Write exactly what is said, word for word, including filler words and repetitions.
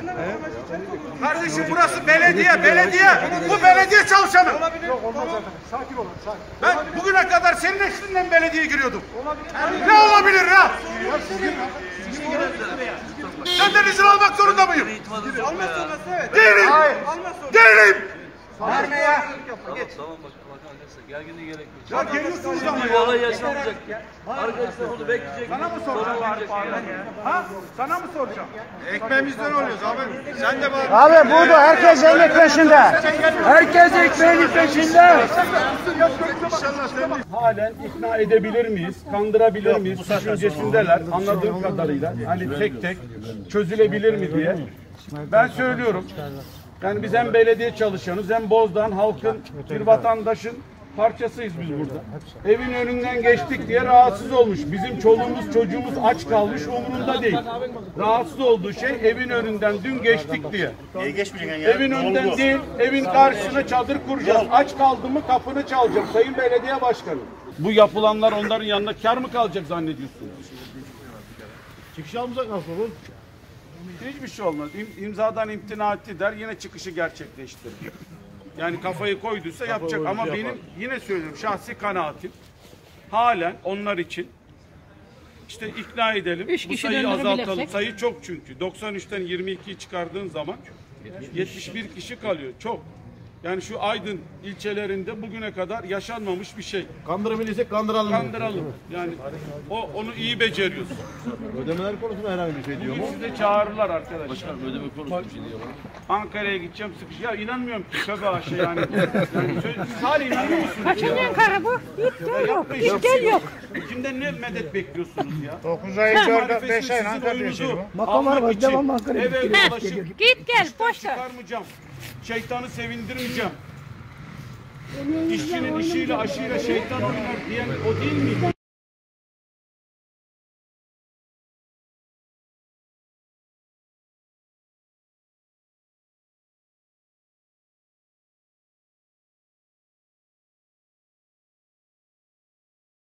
Evet. Kardeşim burası belediye, belediye. Bu belediye çalışanı. Yok, olmaz efendim. Sakin olun, sakin. Ben bugüne kadar senin eşliğinden belediyeye giriyordum. Olabilir. Ne olabilir ya? Senden izin almak zorunda mıyım? Almak zorunda, evet. Değilim. Değilim. Verme ya. Tamam bak, arkadaşlar gerginliğe gerek yok. Ya geliyorsunuz ama ya. Olay yaşanacak. Arkadaşlar onu bekleyecek. Sana mı soracağım? Ha? Sana mı soracağım? Ekmeğimizden oluyoruz abi. Sen de bak. Abi burada herkes ekmek peşinde. Herkes ekmeğin peşinde. Halen ikna edebilir miyiz? Kandırabilir miyiz? Düşüncesindeler anladığım kadarıyla. Hani tek tek çözülebilir mi diye. Ben söylüyorum. Yani biz hem belediye çalışanız hem Bozdağ'ın, halkın, bir vatandaşın parçasıyız biz burada. Evin önünden geçtik diye rahatsız olmuş. Bizim çoluğumuz çocuğumuz aç kalmış umurunda değil. Rahatsız olduğu şey evin önünden dün geçtik diye. Evin önünden değil, evin karşısına çadır kuracağız. Aç kaldı mı kapını çalacak Sayın Belediye Başkanı. Bu yapılanlar onların yanında kar mı kalacak zannediyorsunuz? Çıkışalımıza nasıl olur? Hiçbir şey olmaz. İm, imzadan imtina etti der, yine çıkışı gerçekleştirir. Yani kafayı koyduysa yapacak. Ama benim yine söylüyorum şahsi kanaatim halen onlar için işte ikna edelim. Bu sayıyı azaltalım. Sayı çok çünkü. doksan üçten yirmi ikiyi çıkardığın zaman yetmiş bir kişi kalıyor. Çok. Yani şu Aydın ilçelerinde bugüne kadar yaşanmamış bir şey. Kandırabilirsek kandıralım. Kandıralım. Yani o onu iyi beceriyoruz. Ödemeler konusunda herhangi bir şey diyor mu? Size çağırırlar arkadaşlar. Başkan ödeme konusunda bir şey diyor mu? Ankara'ya gideceğim sıkış. Ya inanmıyorum ki şaka aşı yani. Yani siz hala inanmıyor musunuz? Kaçıncı Ankara bu? Git gel yok. Git gel yok. Kimden ne medet bekliyorsunuz ya? dokuz ay dört beş ay Ankara diyorsunuz. Makalar var devam Ankara'ya gidecek. Git gel boş ver. Şeytanı sevindirmeyeceğim. İşçinin işiyle aşıyla şeytan oynar diyen o değil miydi?